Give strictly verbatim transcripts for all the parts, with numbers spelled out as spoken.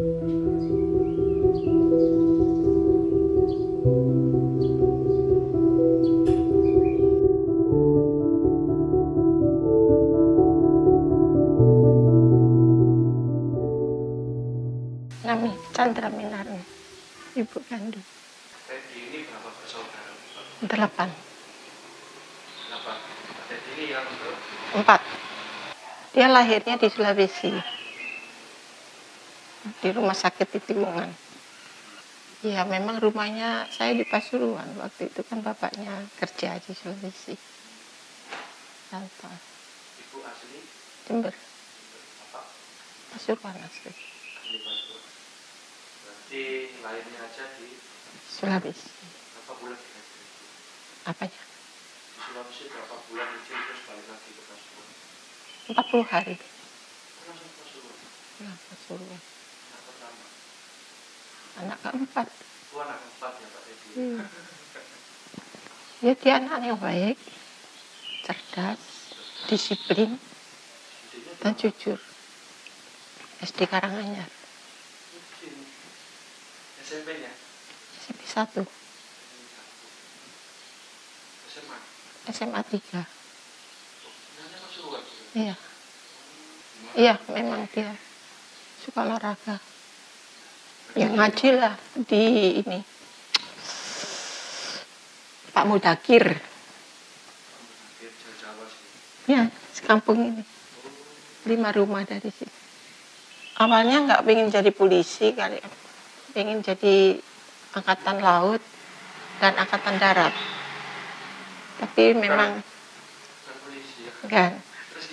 Nami Candra Minarni, ibu kandung. Teddy ini berapa bersaudara? Delapan. Delapan. Teddy ini yang ke? Empat. Dia lahirnya di Sulawesi, di rumah sakit di Timungan. Ya memang rumahnya saya di Pasuruan, waktu itu kan bapaknya kerja di Sulawesi. Tanpa. Ibu asli? Jember. Apa? Pasuruan asli. Asli Pasuruan. Di lainnya aja di Sulawesi. Berapa bulan di Sulawesi? Apanya? Di Sulawesi berapa bulan izin terus balik lagi ke Pasuruan? Empat puluh hari. Langsung Pasuruan. Nah, Pasuruan. Anak pertama. Anak keempat. Itu anak keempat ya Pak Edi. Hmm. Ya dia anak yang baik, cerdas, disiplin, dan jujur. S D Karanganyar. S M P-nya? S M P satu. S M A? S M A tiga. Iya. Iya, memang dia suka olahraga. Ya ngaji lah di ini. Pak Mudakir. Iya, sekampung ini. Lima rumah dari sini. Awalnya nggak pengen jadi polisi kali ya. Pengen jadi angkatan laut dan angkatan darat, tapi memang kan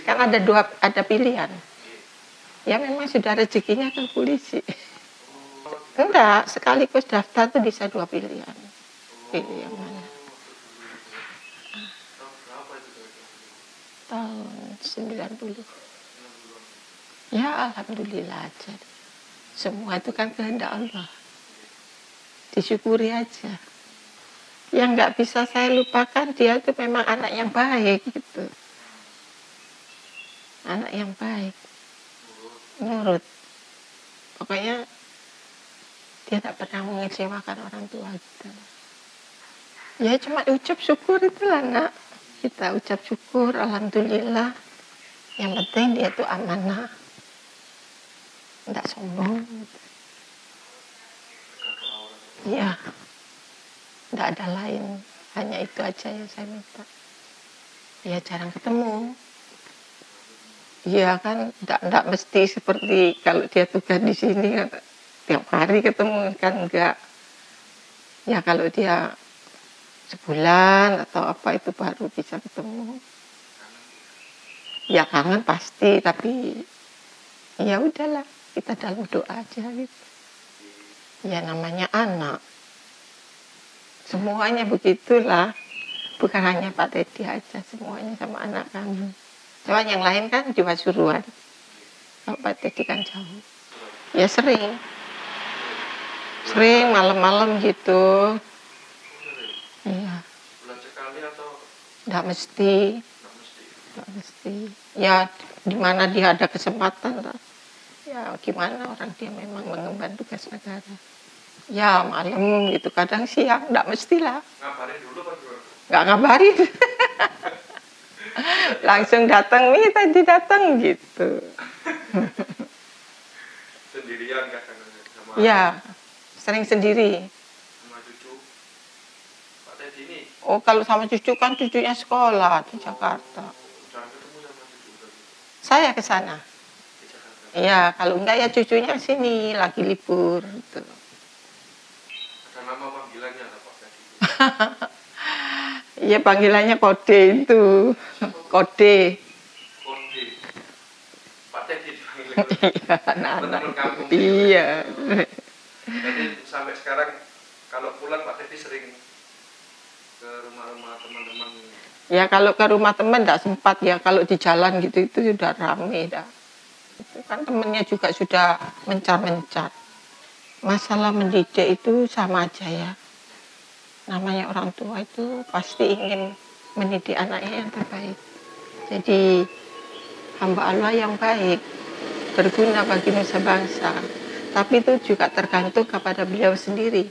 kan ada dua ada pilihan. Ya memang sudah rezekinya ke polisi. Enggak, sekaligus daftar tuh bisa dua pilihan. Pilih yang mana? Tahun sembilan puluh. Ya alhamdulillah aja. Semua itu kan kehendak Allah. Disyukuri aja. Yang nggak bisa saya lupakan, dia itu memang anak yang baik gitu. Anak yang baik. Nurut. Pokoknya dia tak pernah mengecewakan orang tua gitu. Ya cuma ucap syukur itulah nak. Kita ucap syukur, alhamdulillah. Yang penting dia itu amanah. Enggak sombong, iya, enggak ada lain, hanya itu aja yang saya minta. Ya jarang ketemu, iya kan, enggak enggak mesti seperti kalau dia tugas di sini kan, tiap hari ketemu kan enggak. Ya kalau dia sebulan atau apa itu baru bisa ketemu. Ya kangen pasti, tapi ya udahlah. Kita dalam doa aja gitu. Ya namanya anak. Semuanya begitulah. Bukan hanya Pak Teddy aja, semuanya sama anak kami. Soal yang lain kan di Pasuruan. Kalau Pak Teddy kan jauh. Ya sering. Sering malam-malam gitu. Iya. Bulan sekali atau? Nggak mesti. Nggak mesti. Nggak mesti. Ya dimana dia ada kesempatan lah. Ya gimana orang dia memang mengemban tugas negara. Ya malam gitu, kadang siang, enggak mestilah. Ngabarin dulu Pak Guru? Enggak ngabarin. Langsung datang, nih tadi datang gitu. Sendirian kadang-kadang sama? Ya, sering sendiri. Sama cucu? Pak Teddy ini? Oh kalau sama cucu kan cucunya sekolah di Jakarta. Jangan ketemu sama cucu? Saya ke sana. Iya, kalau enggak ya cucunya sini lagi libur gitu. Ada nama panggilannya apa tadi? Iya, panggilannya kode itu. Kode. Kode. Pak Teddy dipanggil kode. Iya. Jadi sampai sekarang kalau pulang Pak Teddy sering ke rumah-rumah teman-teman. Ya kalau ke rumah teman enggak sempat ya, kalau di jalan gitu itu sudah ramai dah. Itu kan temennya juga sudah mencar-mencar. Masalah mendidik itu sama aja ya. Namanya orang tua itu pasti ingin mendidik anaknya yang terbaik. Jadi hamba Allah yang baik, berguna bagi nusa bangsa. Tapi itu juga tergantung kepada beliau sendiri.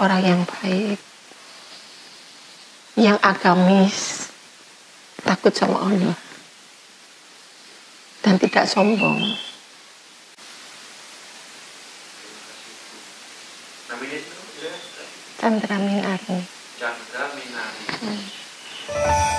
Orang yang baik, yang agamis, takut sama Allah, dan tidak sombong. Candra Minarni. Candra Minarni. Hmm.